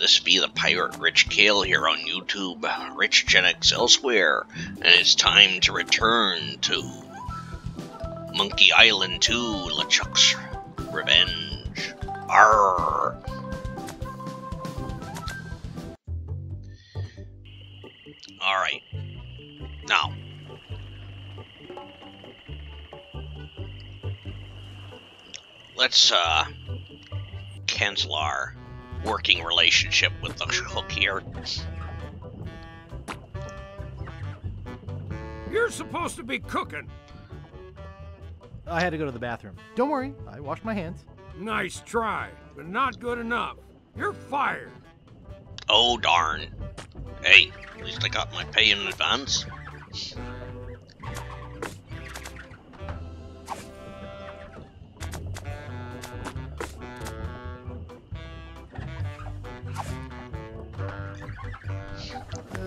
This be the Pirate Rich Kale here on YouTube, Rich GenX Elsewhere, and it's time to return to Monkey Island 2, LeChuck's Revenge. Arr! Alright. Now. Let's, cancel our working relationship with the hook here. You're supposed to be cooking. I had to go to the bathroom. Don't worry, I washed my hands. Nice try, but not good enough. You're fired. Oh, darn. Hey, at least I got my pay in advance.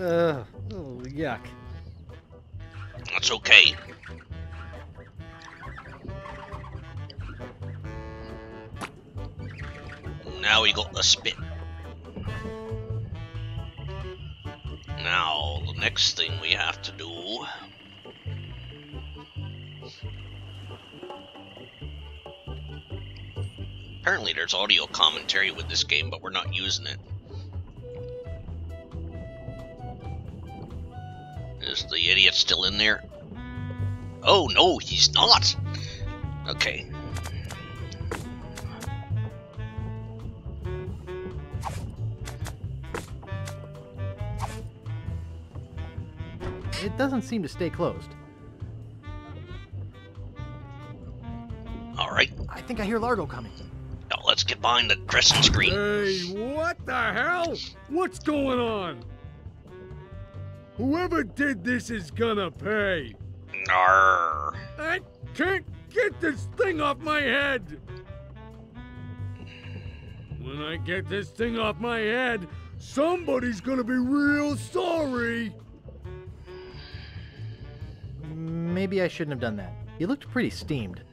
Oh, yuck. That's okay. Now we got the spit. Now, the next thing we have to do... Apparently there's audio commentary with this game, but we're not using it. Is the idiot still in there? Oh no, he's not! Okay. It doesn't seem to stay closed. Alright. I think I hear Largo coming. Now let's get behind the dressing screen. Hey, what the hell? What's going on? Whoever did this is gonna pay. Arr. I can't get this thing off my head. When I get this thing off my head, somebody's gonna be real sorry. Maybe I shouldn't have done that. He looked pretty steamed.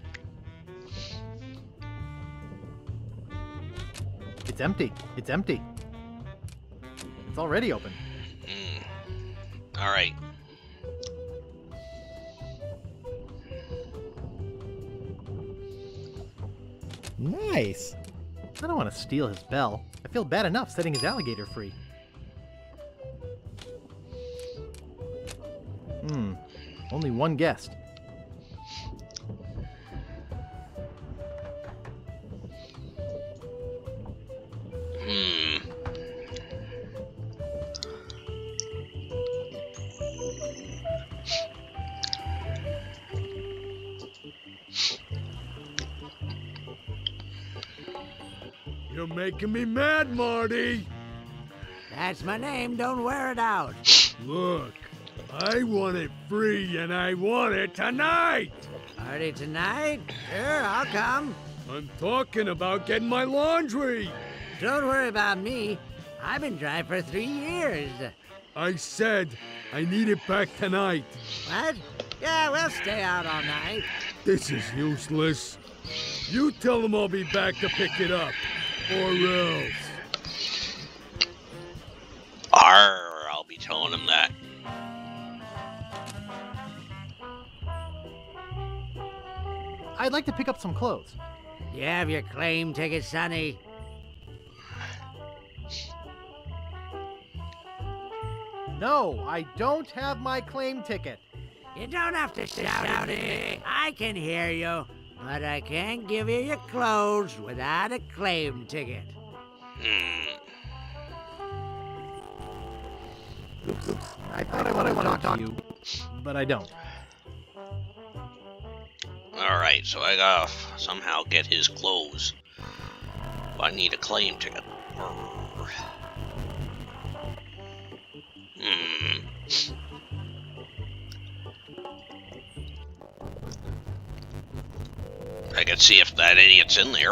It's empty. It's empty. It's already open. All right. Nice. I don't want to steal his bell. I feel bad enough setting his alligator free. Hmm. Only one guest. Making me mad, Marty. That's my name. Don't wear it out. Look, I want it free, and I want it tonight. Party tonight? Sure, I'll come. I'm talking about getting my laundry. Don't worry about me. I've been dry for 3 years. I said I need it back tonight. What? Yeah, we'll stay out all night. This is useless. You tell them I'll be back to pick it up. Or else. Arr, I'll be telling him that. I'd like to pick up some clothes. You have your claim ticket, Sonny. No, I don't have my claim ticket. You don't have to shout it. I can hear you. But I can't give you your clothes without a claim ticket. I thought I wanted to talk to you, but I don't. Alright, so I gotta somehow get his clothes. I need a claim ticket. Hmm. I can see if that idiot's in there.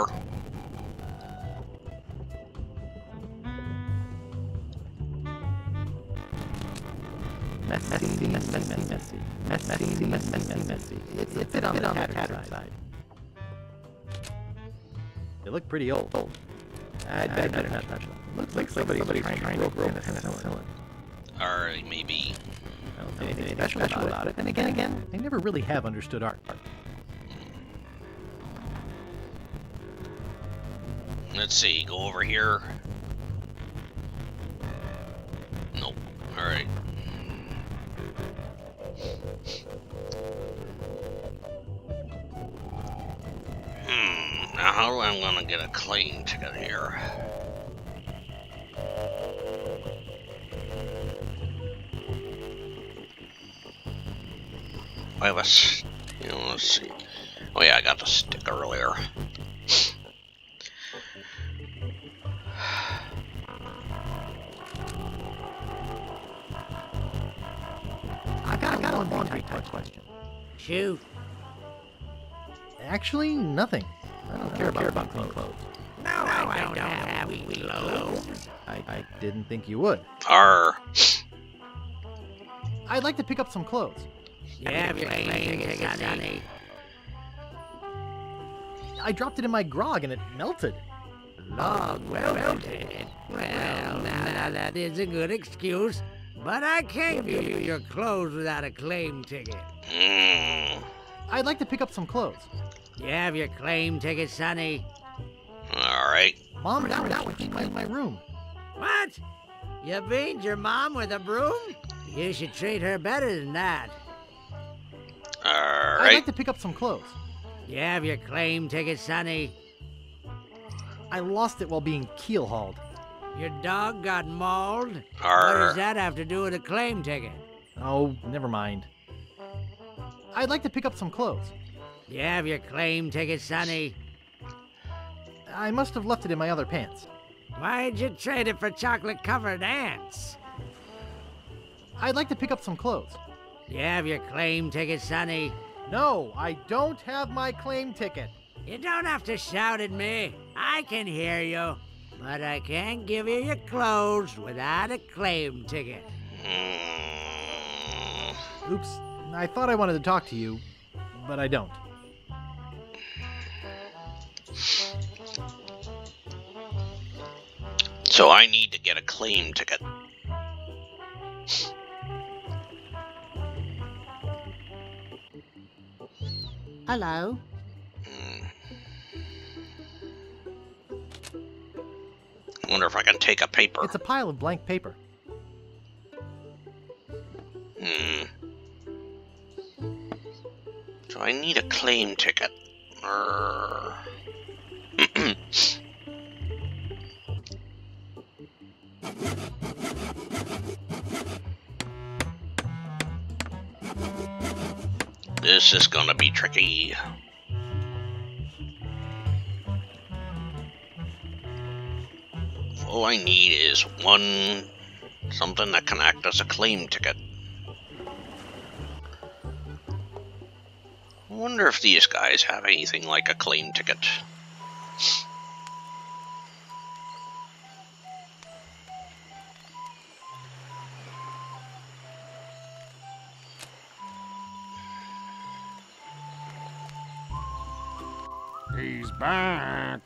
Messy. It fit on the tattered side. They look pretty old. I'd better not touch them. Looks like somebody's trying to rope in a cylinder. Or maybe... I don't know anything special about it. And again, they never really have understood art. Let's see, go over here. Nope. Alright. Now how do I want to get a clean ticket here? I was, you know, let's see. Oh yeah, I got the stick earlier. I got one more type question. Shoot. Actually, nothing. I don't care about clean clothes. No, I don't have we clothes. I didn't think you would. Arr. I'd like to pick up some clothes. Yeah, you got any. I dropped it in my grog and it melted. Melted. Well, now that is a good excuse, but I can't give you your clothes without a claim ticket. I'd like to pick up some clothes. You have your claim ticket, Sonny. All right. Mom, that was in my room. What? You beat your mom with a broom? You should treat her better than that. All right. I'd like to pick up some clothes. You have your claim ticket, Sonny. I lost it while being keel-hauled. Your dog got mauled? What does that have to do with a claim ticket? Oh, never mind. I'd like to pick up some clothes. You have your claim ticket, Sonny. I must have left it in my other pants. Why'd you trade it for chocolate-covered ants? I'd like to pick up some clothes. You have your claim ticket, Sonny? No, I don't have my claim ticket. You don't have to shout at me. I can hear you. But I can't give you your clothes without a claim ticket. Oops, I thought I wanted to talk to you, but I don't. So I need to get a claim ticket. Hello. I wonder if I can take a paper. It's a pile of blank paper. So I need a claim ticket. This is gonna be tricky. All I need is something that can act as a claim ticket. I wonder if these guys have anything like a claim ticket. He's back.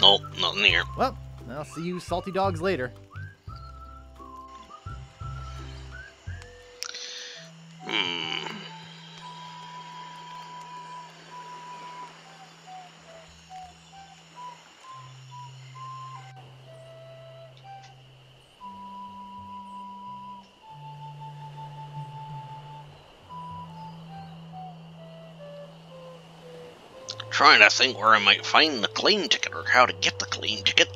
Nope, nothing here. Well, I'll see you salty dogs later. Trying to think where I might find the claim ticket or how to get the claim ticket.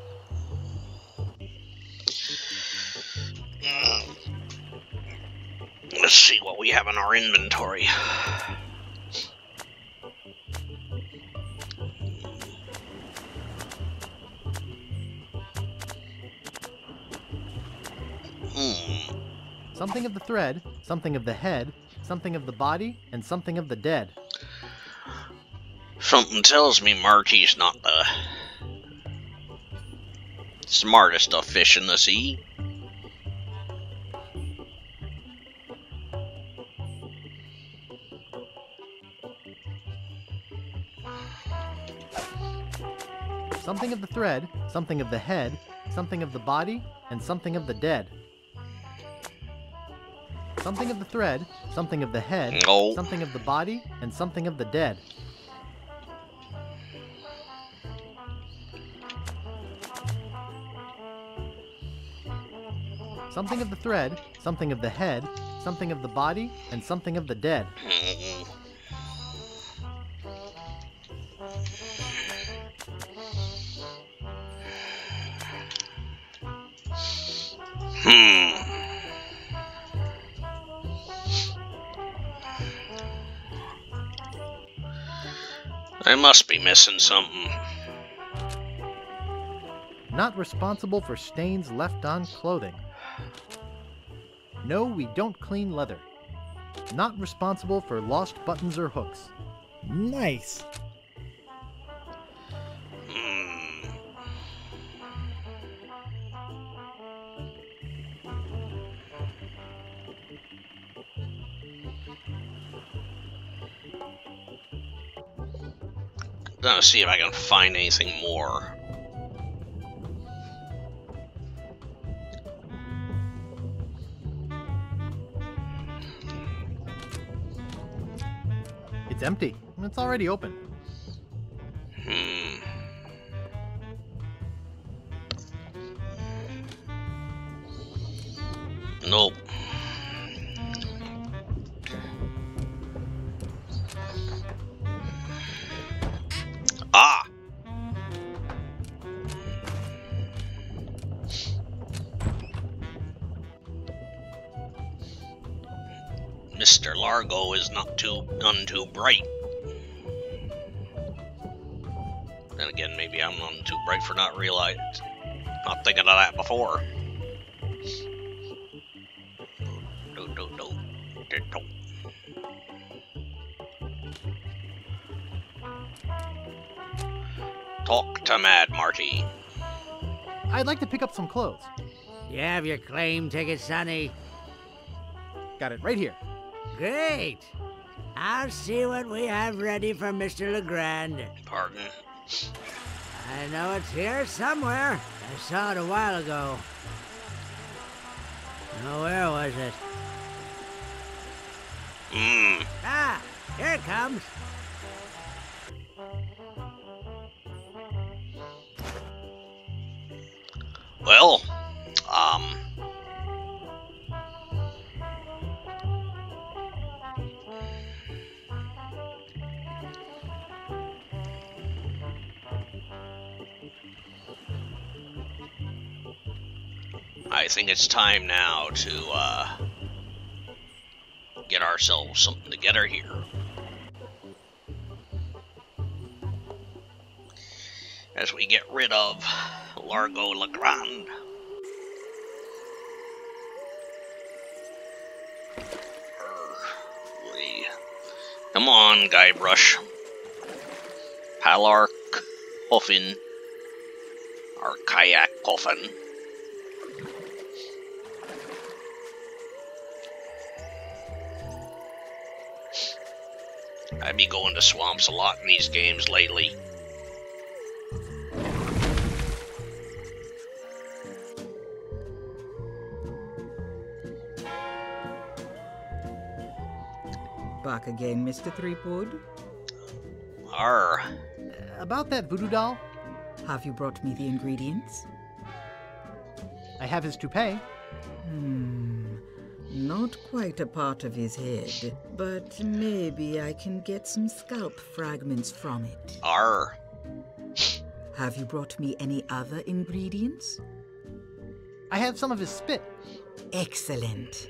Let's see what we have in our inventory. Something of the thread, something of the head, something of the body, and something of the dead. Something tells me Marty's not the smartest of fish in the sea. Something of the thread, something of the head, something of the body, and something of the dead. Something of the thread, something of the head, something of the body, and something of the dead. Something of the thread, something of the head, something of the body, and something of the dead. I must be missing something. Not responsible for stains left on clothing. No, we don't clean leather. Not responsible for lost buttons or hooks. Nice. I'm gonna see if I can find anything more. It's empty. It's already open. Nope. Mr. Largo is not none too bright. Then again, maybe I'm none too bright for not thinking of that before. Talk to Mad Marty. I'd like to pick up some clothes. You have your claim ticket, Sonny. Got it right here. Great! I'll see what we have ready for Mr. LaGrande. Pardon? I know it's here somewhere. I saw it a while ago. Now, where was it? Ah, here it comes. Well, I think it's time now to get ourselves something together here. As we get rid of Largo LaGrande. Come on, Guybrush. Palark Coffin. Our kayak coffin. I be going to swamps a lot in these games lately. Back again, Mr. Threepwood. Arr. About that voodoo doll? Have you brought me the ingredients? I have his toupee. Not quite a part of his head, but maybe I can get some scalp fragments from it. Arr. Have you brought me any other ingredients? I have some of his spit. Excellent.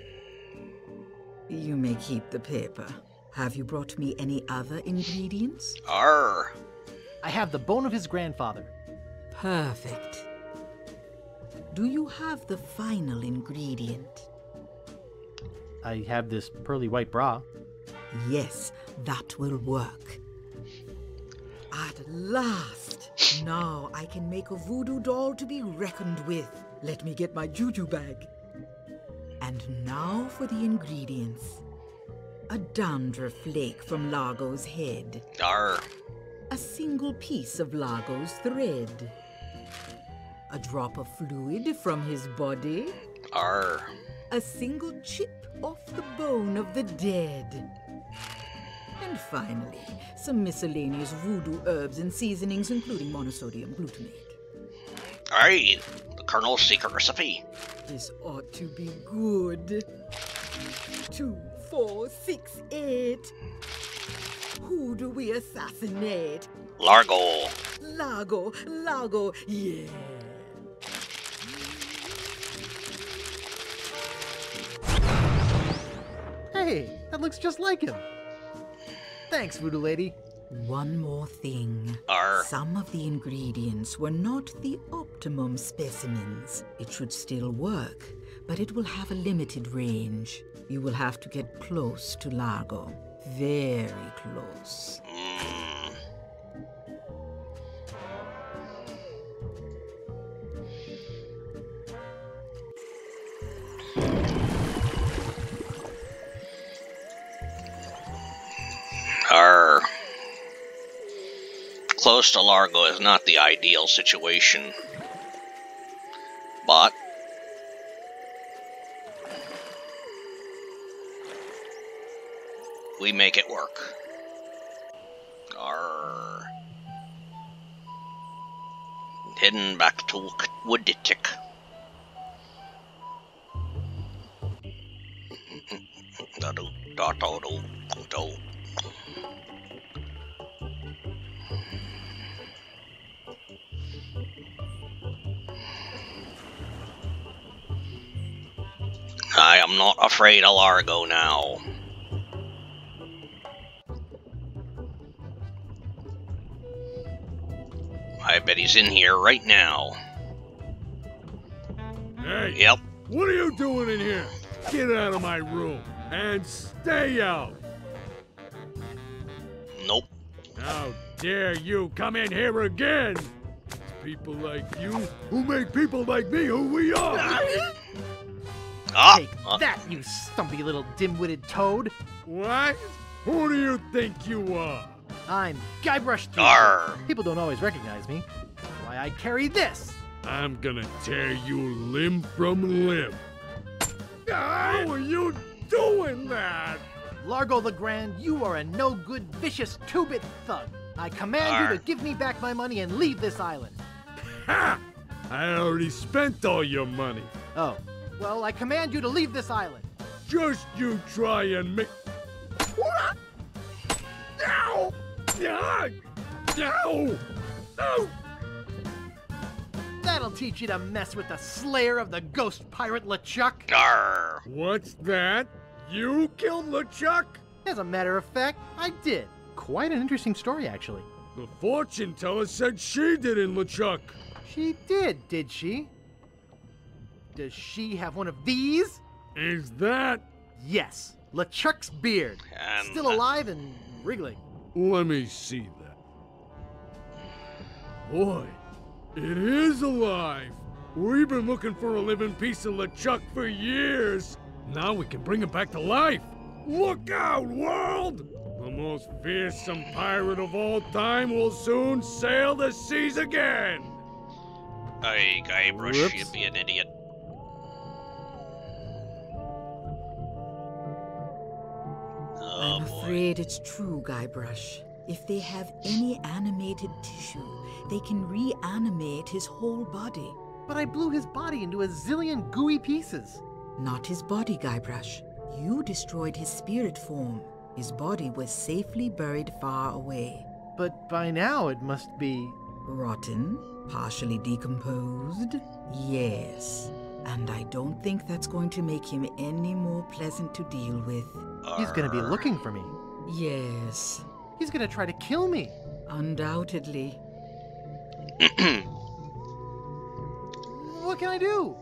You may keep the paper. Have you brought me any other ingredients? Arr. I have the bone of his grandfather. Perfect. Do you have the final ingredient? I have this pearly white bra. Yes, that will work. At last! Now I can make a voodoo doll to be reckoned with. Let me get my juju bag. And now for the ingredients. A dandruff flake from Largo's head. Arr. a single piece of Largo's thread, a drop of fluid from his body, Arr. A single chip off the bone of the dead, and finally, some miscellaneous voodoo herbs and seasonings, including monosodium glutamate. Aye, the Colonel's secret recipe. This ought to be good. 2468. Who do we assassinate? Largo. Largo, Largo, yeah. Hey, that looks just like him. Thanks, Voodoo Lady. One more thing. Arr. Some of the ingredients were not the optimum specimens. It should still work, but it will have a limited range. You will have to get close to Largo. Very close. Mm. Arr. Close to Largo is not the ideal situation, but we make it work. Arr. Heading back to Woodtick. I am not afraid of Largo now. I bet he's in here right now. Hey! Yep. What are you doing in here? Get out of my room and stay out! Nope. How dare you come in here again! It's people like you who make people like me who we are! Take that, you stumpy little dim-witted toad! What? Who do you think you are? I'm Guybrush Threepwood. People don't always recognize me. That's why I carry this. I'm gonna tear you limb from limb. How are you doing that? Largo LaGrande, you are a no-good, vicious, two-bit thug. I command you to give me back my money and leave this island. Ha! I already spent all your money. Oh. Well, I command you to leave this island. Just you try and make... What? Ow! Ow! Ow! Ow! That'll teach you to mess with the slayer of the ghost pirate LeChuck. Arrgh. What's that? You killed LeChuck? As a matter of fact, I did. Quite an interesting story, actually. The fortune teller said she did in LeChuck. She did she? Does she have one of these? Is that? Yes, LeChuck's beard. And still alive and wriggling. Let me see that. Boy, it is alive. We've been looking for a living piece of LeChuck for years. Now we can bring him back to life. Look out, world! The most fearsome pirate of all time will soon sail the seas again. Hey, Guybrush, you'd be an idiot. I'm afraid it's true, Guybrush. If they have any animated tissue, they can reanimate his whole body. But I blew his body into a zillion gooey pieces. Not his body, Guybrush. You destroyed his spirit form. His body was safely buried far away. But by now it must be... rotten, partially decomposed. Yes. And I don't think that's going to make him any more pleasant to deal with. He's gonna be looking for me. Yes. He's gonna try to kill me. Undoubtedly. What can I do?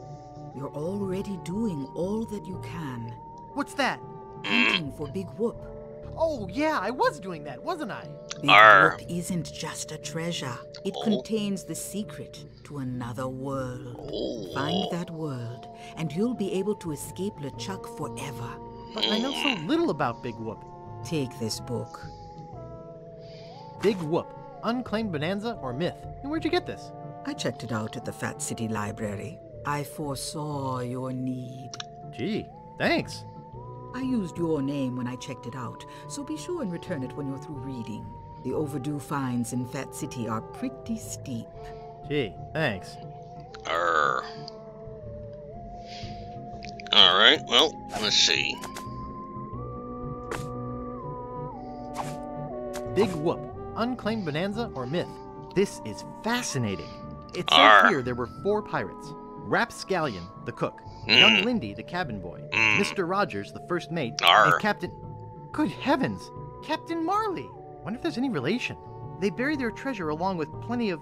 You're already doing all that you can. What's that? Hunting for Big Whoop. Oh yeah, I was doing that, wasn't I? Big Whoop isn't just a treasure. It contains the secret to another world. Oh. Find that world, and you'll be able to escape LeChuck forever. But I know so little about Big Whoop. Take this book. Big Whoop, Unclaimed Bonanza or Myth? And where'd you get this? I checked it out at the Fat City Library. I foresaw your need. Gee, thanks. I used your name when I checked it out, so be sure and return it when you're through reading. The overdue fines in Fat City are pretty steep. Gee, thanks. Alright, well, let's see. Big Whoop, Unclaimed Bonanza or Myth? This is fascinating. It says here there were 4 pirates. Rapscallion, the cook. Young Lindy, the cabin boy. Mr. Rogers, the first mate. And Captain... Good heavens! Captain Marley! Wonder if there's any relation. They bury their treasure along with plenty of...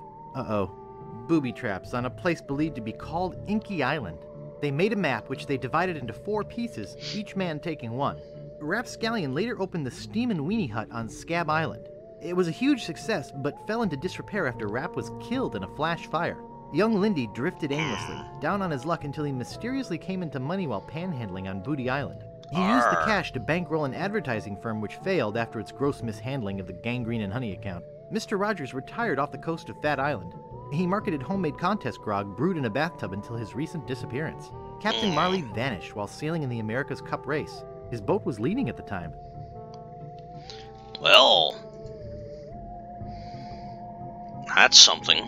booby traps on a place believed to be called Inky Island. They made a map which they divided into 4 pieces, each man taking one. Rapscallion later opened the Steamin' Weenie Hut on Scab Island. It was a huge success, but fell into disrepair after Rap was killed in a flash fire. Young Lindy drifted aimlessly, down on his luck until he mysteriously came into money while panhandling on Booty Island. He used the cash to bankroll an advertising firm which failed after its gross mishandling of the Gangrene and Honey account. Mr. Rogers retired off the coast of Fat Island. He marketed homemade contest grog brewed in a bathtub until his recent disappearance. Captain Marley vanished while sailing in the America's Cup race. His boat was leading at the time. Well, that's something.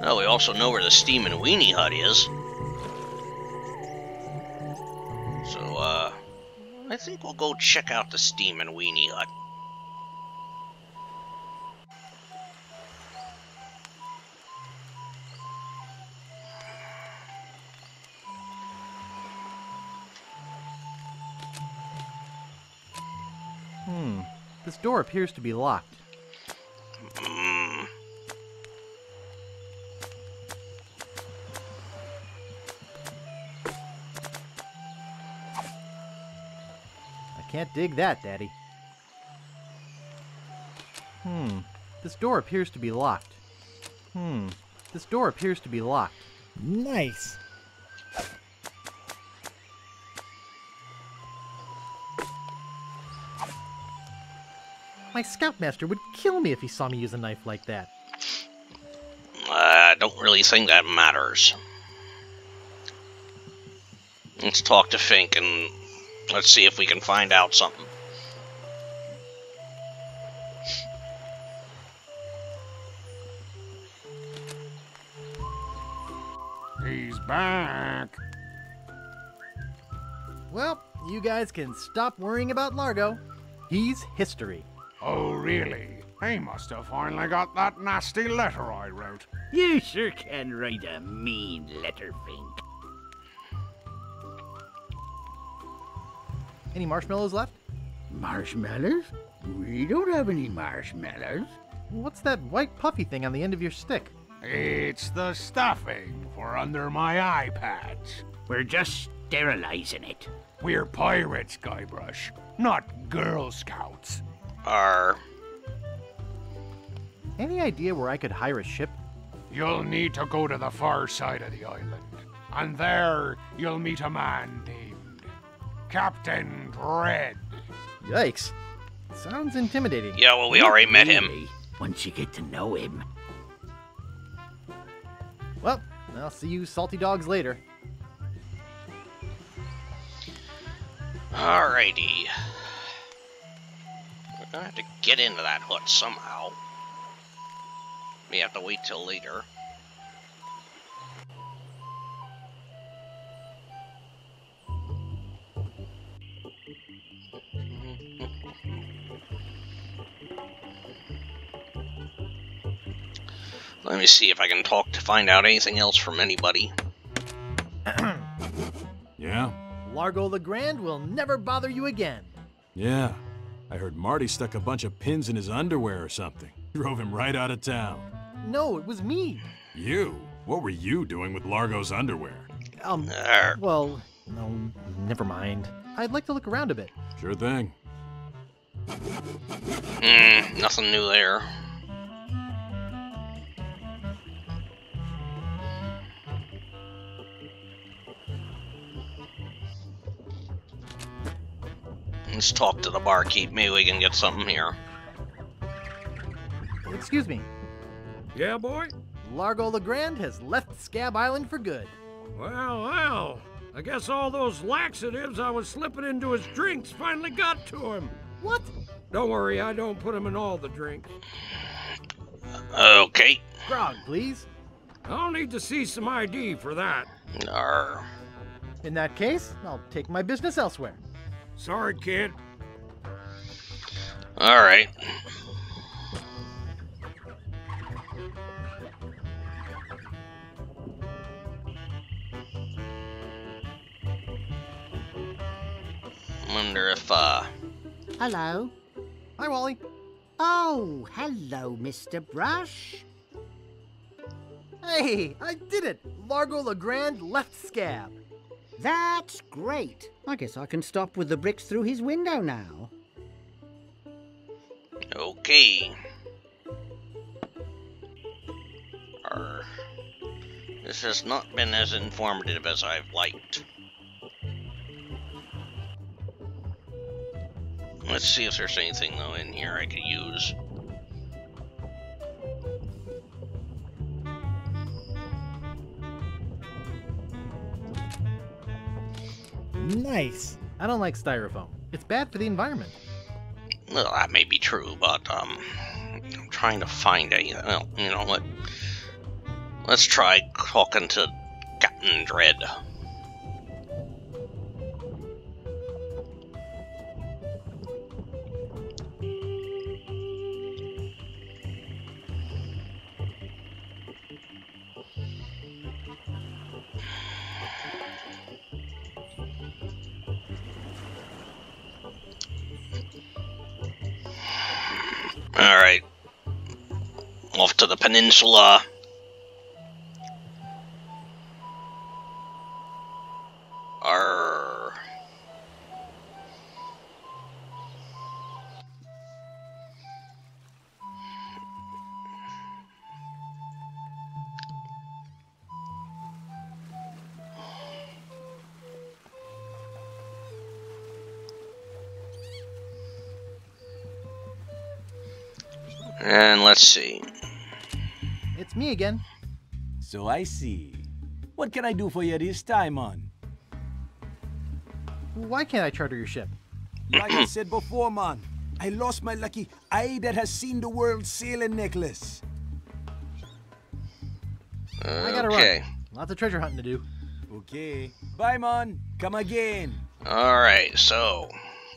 Oh, we also know where the Steamin' Weenie Hut is. So, I think we'll go check out the Steamin' Weenie Hut. This door appears to be locked. Can't dig that, Daddy. This door appears to be locked. This door appears to be locked. Nice. My scoutmaster would kill me if he saw me use a knife like that. I don't really think that matters. Let's talk to Fink and... let's see if we can find out something. He's back. Well, you guys can stop worrying about Largo. He's history. Oh, really? He must have finally got that nasty letter I wrote. You sure can write a mean letter, Fink. Any marshmallows left? Marshmallows? We don't have any marshmallows. What's that white puffy thing on the end of your stick? It's the stuffing for under my iPads. We're just sterilizing it. We're pirates, Guybrush, not Girl Scouts. Any idea where I could hire a ship? You'll need to go to the far side of the island, and there you'll meet a man named Captain Dredd. Yikes. Sounds intimidating. Yeah, well, we already met him. Once you get to know him. Well, I'll see you salty dogs later. Alrighty. We're gonna have to get into that hut somehow. We have to wait till later. Let me see if I can talk to find out anything else from anybody. Yeah? Largo LaGrande will never bother you again. Yeah. I heard Marty stuck a bunch of pins in his underwear or something. Drove him right out of town. No, it was me. You? What were you doing with Largo's underwear? Well, no, never mind. I'd like to look around a bit. Sure thing. Nothing new there. Let's talk to the barkeep. Maybe we can get something here. Excuse me. Yeah, boy? Largo LaGrande has left Scab Island for good. Well, well. I guess all those laxatives I was slipping into his drinks finally got to him. What? Don't worry, I don't put them in all the drinks. Okay. Grog, please. I'll need to see some ID for that. Arr. In that case, I'll take my business elsewhere. Sorry, kid. All right. Wonder if, Hello. Hi, Wally. Oh, hello, Mr. Brush. Hey, I did it! Largo LaGrande left Scab. That's great. I guess I can stop with the bricks through his window now. Okay. Arr. This has not been as informative as I've liked. Let's see if there's anything, though, in here I could use. Nice. I don't like styrofoam. It's bad for the environment. Well, that may be true, but, I'm trying to find a, well, you know what? Let's try talking to Captain Dredd. Alright. Off to the peninsula. Arr. And let's see. It's me again. So I see. What can I do for you this time, man? Why can't I charter your ship? Like I said before, man, I lost my lucky eye that has seen the world sailing necklace. Okay. I gotta run. Lots of treasure hunting to do. Okay. Bye, man. Come again. All right. So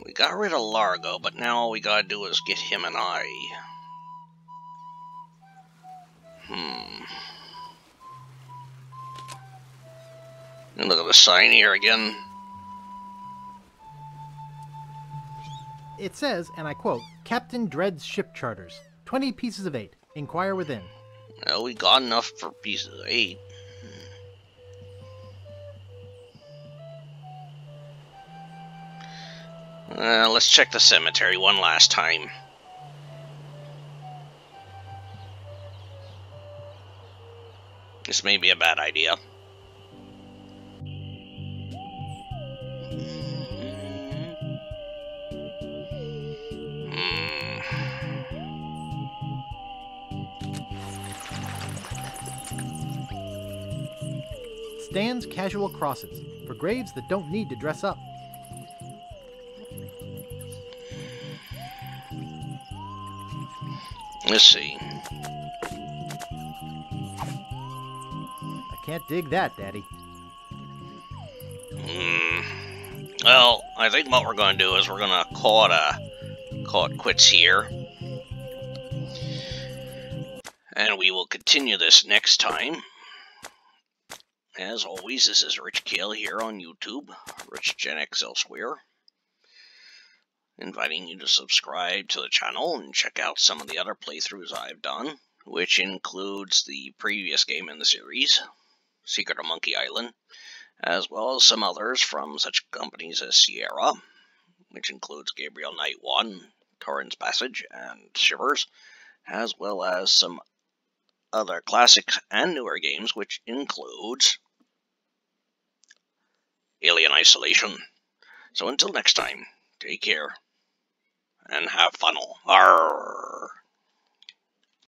we got rid of Largo, but now all we gotta do is get him an eye. And look at the sign here again. It says, and I quote, Captain Dredd's ship charters. 20 pieces of 8. Inquire within. Well, we got enough for pieces of 8. Let's check the cemetery one last time. This may be a bad idea. Stands casual crosses for graves that don't need to dress up. Let's see. Can't dig that, Daddy. Well, I think what we're going to do is we're going to call it quits here. And we will continue this next time. As always, this is Rich Kale here on YouTube, Rich GenX Elsewhere. Inviting you to subscribe to the channel and check out some of the other playthroughs I've done, which includes the previous game in the series, Secret of Monkey Island, as well as some others from such companies as Sierra, which includes Gabriel Knight 1, Torrens Passage, and Shivers, as well as some other classics and newer games, which includes Alien Isolation. So until next time, Take care. And have funnel. Arrrr.